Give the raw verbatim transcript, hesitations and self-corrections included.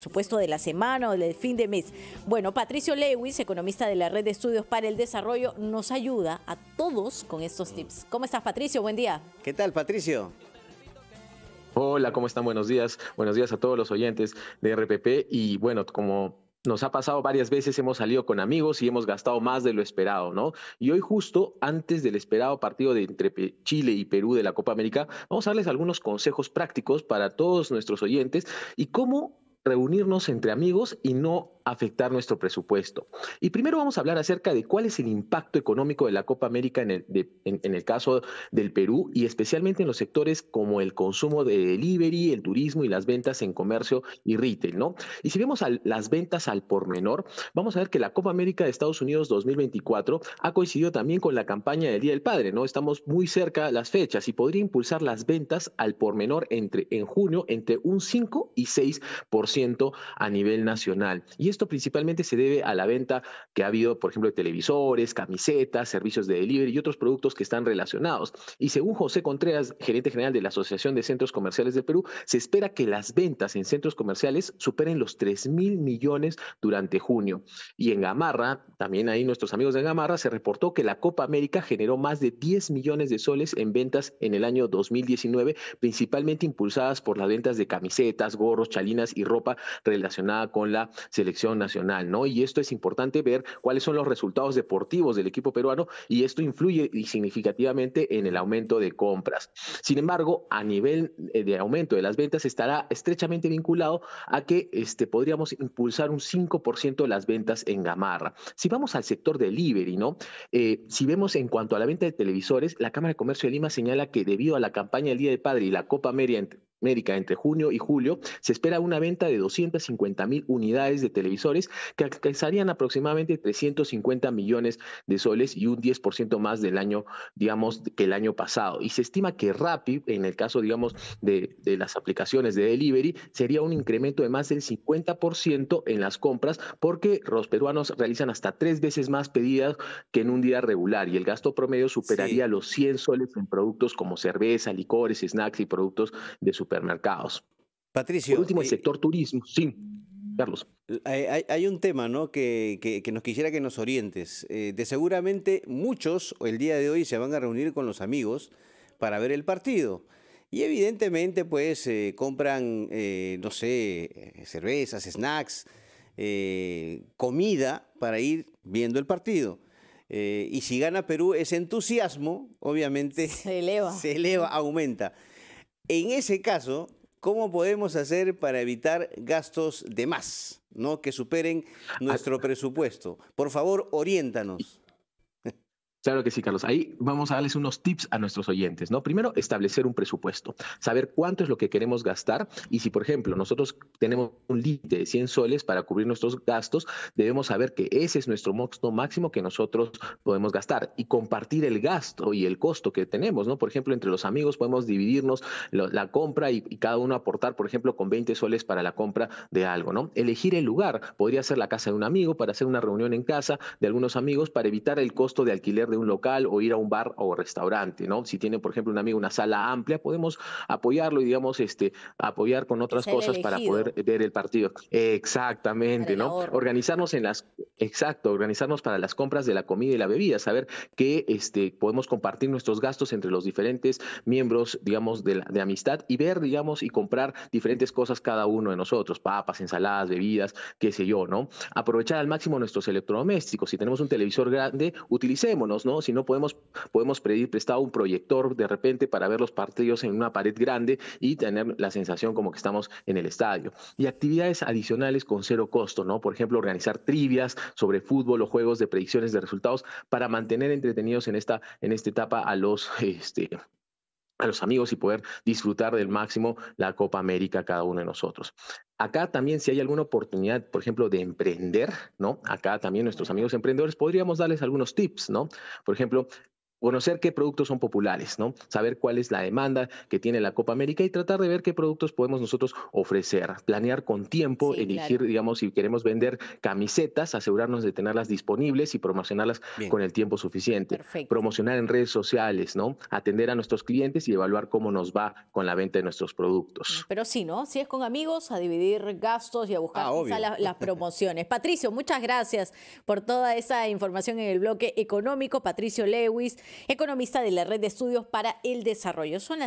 Supuesto de la semana o del fin de mes. Bueno, Patricio Lewis, economista de la Red de Estudios para el Desarrollo, nos ayuda a todos con estos tips. ¿Cómo estás, Patricio? Buen día. ¿Qué tal, Patricio? Hola, ¿cómo están? Buenos días. Buenos días a todos los oyentes de R P P. Y bueno, como nos ha pasado varias veces, hemos salido con amigos y hemos gastado más de lo esperado, ¿no? Y hoy, justo antes del esperado partido de entre Chile y Perú de la Copa América, vamos a darles algunos consejos prácticos para todos nuestros oyentes y cómo reunirnos entre amigos y no afectar nuestro presupuesto. Y primero vamos a hablar acerca de cuál es el impacto económico de la Copa América en el, de, en, en el caso del Perú, y especialmente en los sectores como el consumo de delivery, el turismo y las ventas en comercio y retail, ¿no? Y si vemos al, las ventas al por menor, vamos a ver que la Copa América de Estados Unidos dos mil veinticuatro ha coincidido también con la campaña del Día del Padre, ¿no? Estamos muy cerca de las fechas y podría impulsar las ventas al por menor entre, en junio entre un cinco y seis por ciento a nivel nacional. Y esto Esto principalmente se debe a la venta que ha habido, por ejemplo, de televisores, camisetas, servicios de delivery y otros productos que están relacionados. Y según José Contreras, gerente general de la Asociación de Centros Comerciales de Perú, se espera que las ventas en centros comerciales superen los tres mil millones durante junio. Y en Gamarra, también ahí nuestros amigos de Gamarra, se reportó que la Copa América generó más de diez millones de soles en ventas en el año dos mil diecinueve, principalmente impulsadas por las ventas de camisetas, gorros, chalinas y ropa relacionada con la selección nacional, ¿no? Y esto es importante ver cuáles son los resultados deportivos del equipo peruano, y esto influye significativamente en el aumento de compras. Sin embargo, a nivel de aumento de las ventas estará estrechamente vinculado a que este, podríamos impulsar un cinco por ciento las ventas en Gamarra. Si vamos al sector delivery, ¿no? Eh, si vemos en cuanto a la venta de televisores, la Cámara de Comercio de Lima señala que debido a la campaña del Día del Padre y la Copa América entre América entre junio y julio, se espera una venta de doscientas cincuenta mil unidades de televisores que alcanzarían aproximadamente trescientos cincuenta millones de soles y un diez por ciento más del año, digamos, que el año pasado. Y se estima que Rappi, en el caso, digamos, de, de las aplicaciones de delivery, sería un incremento de más del cincuenta por ciento en las compras, porque los peruanos realizan hasta tres veces más pedidas que en un día regular, y el gasto promedio superaría sí. los cien soles en productos como cerveza, licores, snacks y productos de su supermercados. Patricio. Por último, el sector turismo. Sí, Carlos. Hay, hay, hay un tema, ¿no?, que, que, que nos quisiera que nos orientes. Eh, de seguramente muchos el día de hoy se van a reunir con los amigos para ver el partido. Y evidentemente, pues, eh, compran, eh, no sé, cervezas, snacks, eh, comida para ir viendo el partido. Eh, y si gana Perú, ese entusiasmo, obviamente, se eleva, se eleva aumenta. En ese caso, ¿cómo podemos hacer para evitar gastos de más, ¿no?, que superen nuestro presupuesto? Por favor, oriéntanos. Claro que sí, Carlos. Ahí vamos a darles unos tips a nuestros oyentes, ¿no? Primero, establecer un presupuesto, saber cuánto es lo que queremos gastar, y si, por ejemplo, nosotros tenemos un límite de cien soles para cubrir nuestros gastos, debemos saber que ese es nuestro monto máximo que nosotros podemos gastar, y compartir el gasto y el costo que tenemos, ¿no? Por ejemplo, entre los amigos podemos dividirnos la compra y, y cada uno aportar, por ejemplo, con veinte soles para la compra de algo, ¿no? Elegir el lugar. Podría ser la casa de un amigo para hacer una reunión en casa de algunos amigos para evitar el costo de alquiler de un local o ir a un bar o restaurante, ¿no? Si tiene, por ejemplo, un amigo una sala amplia, podemos apoyarlo y, digamos, este, apoyar con otras cosas para poder ver el partido. Exactamente, ¿no? Organizarnos en las... Exacto, organizarnos para las compras de la comida y la bebida, saber que este, podemos compartir nuestros gastos entre los diferentes miembros, digamos, de, la, de amistad, y ver, digamos, y comprar diferentes cosas cada uno de nosotros, papas, ensaladas, bebidas, qué sé yo, ¿no? Aprovechar al máximo nuestros electrodomésticos. Si tenemos un televisor grande, utilicémonos, ¿no? Si no, podemos, podemos pedir prestado un proyector de repente para ver los partidos en una pared grande y tener la sensación como que estamos en el estadio. Y actividades adicionales con cero costo, ¿no? Por ejemplo, organizar trivias sobre fútbol o juegos de predicciones de resultados para mantener entretenidos en esta, en esta etapa a los, este, a los amigos y poder disfrutar del máximo la Copa América cada uno de nosotros. Acá también, si hay alguna oportunidad, por ejemplo, de emprender, ¿no? Acá también nuestros amigos emprendedores podríamos darles algunos tips, ¿no? Por ejemplo, conocer qué productos son populares, ¿no? Saber cuál es la demanda que tiene la Copa América y tratar de ver qué productos podemos nosotros ofrecer, planear con tiempo, sí, elegir, claro. digamos, si queremos vender camisetas, asegurarnos de tenerlas disponibles y promocionarlas Bien. con el tiempo suficiente. Perfecto. Promocionar en redes sociales, ¿no? Atender a nuestros clientes y evaluar cómo nos va con la venta de nuestros productos. Pero sí, ¿no? Si es con amigos, a dividir gastos y a buscar ah, las, las promociones. Patricio, muchas gracias por toda esa información en el bloque económico. Patricio Lewis, economista de la Red de Estudios para el Desarrollo. Son las